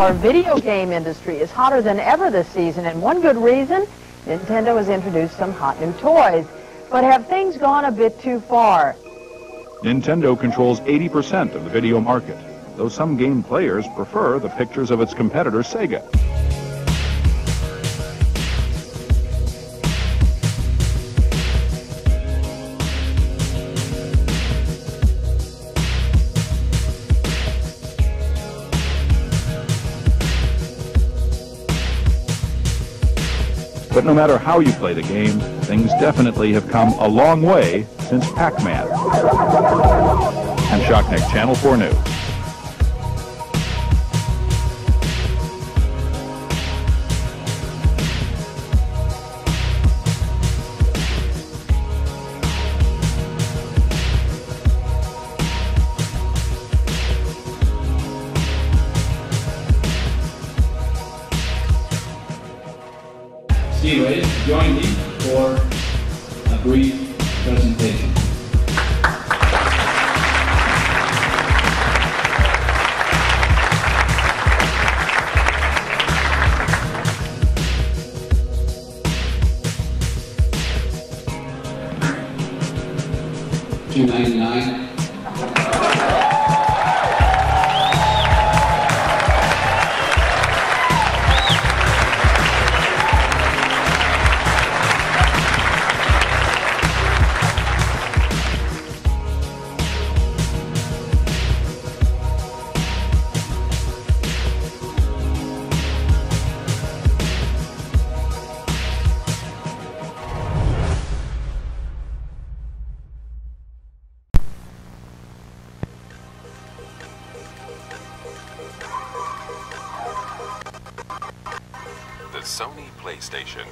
Our video game industry is hotter than ever this season, and one good reason, Nintendo has introduced some hot new toys. But have things gone a bit too far? Nintendo controls 80% of the video market, though some game players prefer the pictures of its competitor, Sega. But no matter how you play the game, things definitely have come a long way since Pac-Man. I'm Shockneck, Channel 4 News. Anyways, join me for a brief presentation. $2.99. The Sony PlayStation.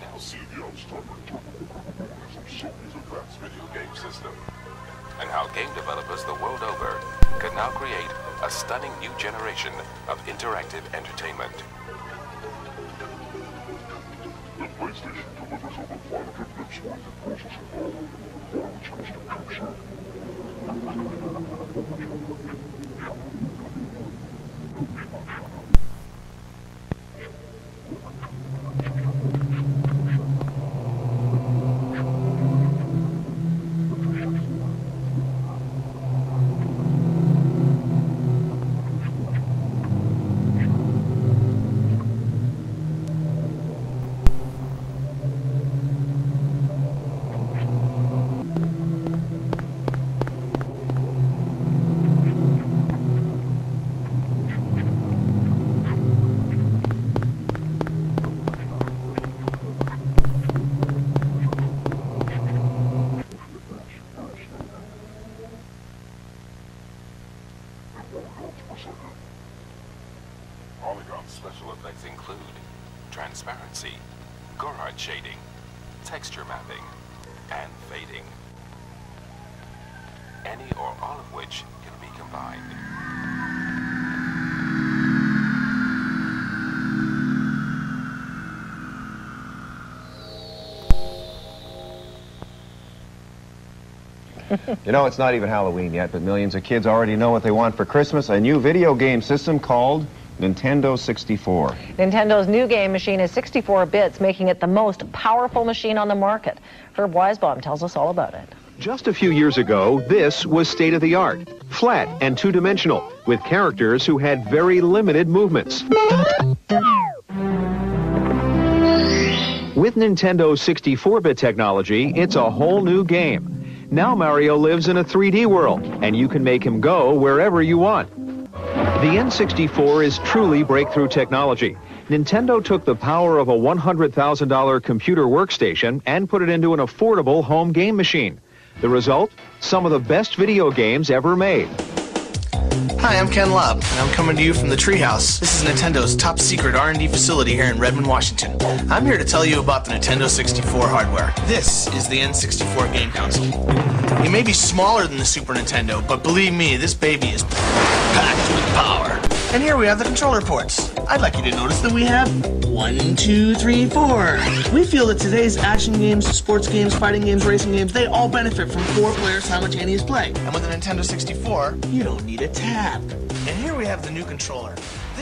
Now Sony's advanced video game system, and how game developers the world over can now create a stunning new generation of interactive entertainment. The PlayStation delivers over 5 gigabytes worth of processing power for its custom chipset. Special effects include transparency, Gorhard shading, texture mapping, and fading, any or all of which can be combined. You know, it's not even Halloween yet, but millions of kids already know what they want for Christmas, a new video game system called Nintendo 64. Nintendo's new game machine is 64 bits, making it the most powerful machine on the market. Herb Weisbaum tells us all about it. Just a few years ago, this was state-of-the-art, flat and two-dimensional, with characters who had very limited movements. With Nintendo's 64-bit technology, it's a whole new game. Now Mario lives in a 3D world, and you can make him go wherever you want. The N64 is truly breakthrough technology. Nintendo took the power of a $100,000 computer workstation and put it into an affordable home game machine. The result? Some of the best video games ever made. Hi, I'm Ken Lobb, and I'm coming to you from the Treehouse. This is Nintendo's top secret R&D facility here in Redmond, Washington. I'm here to tell you about the Nintendo 64 hardware. This is the N64 game console. It may be smaller than the Super Nintendo, but believe me, this baby is packed with power. And here we have the controller ports. I'd like you to notice that we have 1, 2, 3, 4. We feel that today's action games, sports games, fighting games, racing games, they all benefit from 4 players simultaneous play. And with the Nintendo 64, you don't need a tab. And here we have the new controller.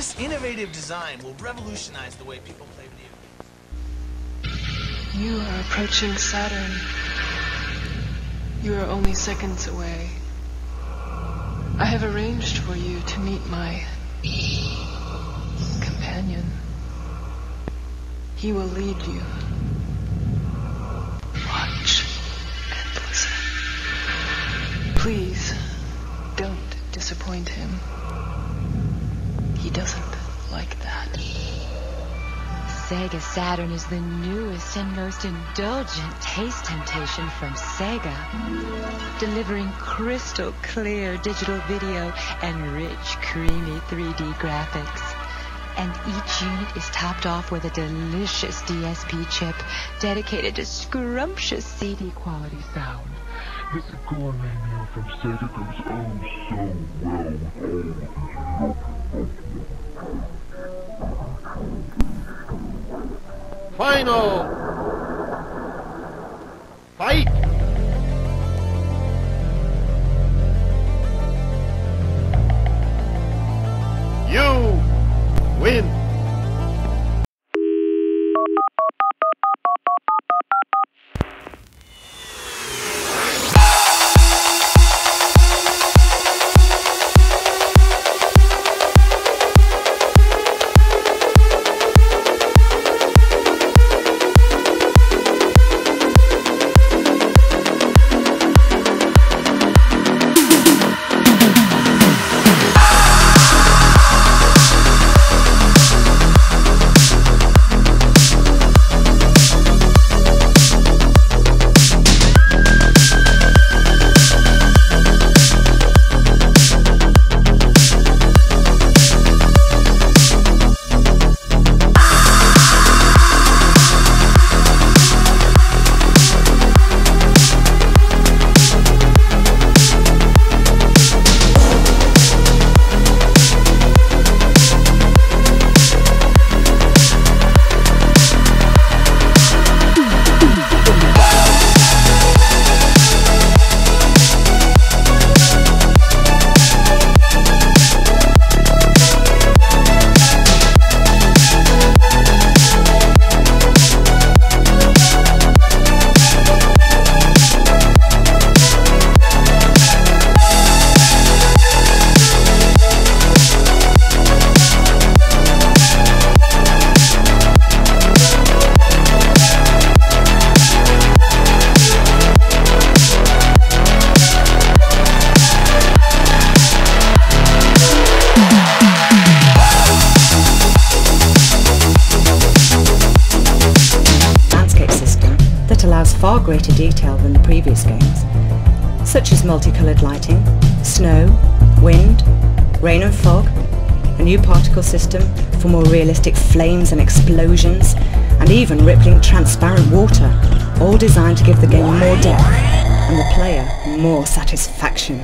This innovative design will revolutionize the way people play video games. You are approaching Saturn. You are only seconds away. I have arranged for you to meet my companion. He will lead you. Watch and listen. Please, don't disappoint him. He doesn't like that. Sega Saturn is the newest and most indulgent taste temptation from Sega. Delivering crystal clear digital video and rich, creamy 3D graphics. And each unit is topped off with a delicious DSP chip dedicated to scrumptious CD quality sound. This gourmet meal from Sega goes oh so well with all of this. Final fight! You win! Far greater detail than the previous games, such as multicoloured lighting, snow, wind, rain and fog, a new particle system for more realistic flames and explosions, and even rippling transparent water, all designed to give the game more depth and the player more satisfaction.